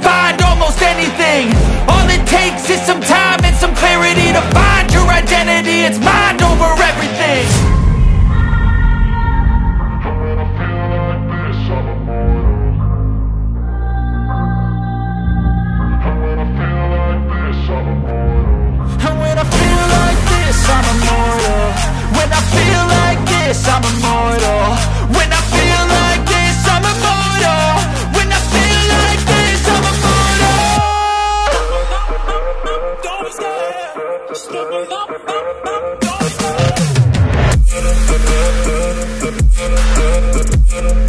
find almost anything. All it takes is some time and some clarity to find your identity. It's mind over everything. And when I feel like this, I'm immortal. And when I feel like this, I'm immortal. And when I feel like this, I'm immortal. When I feel like this, I'm immortal. When I feel like this, I'm immortal. Stop.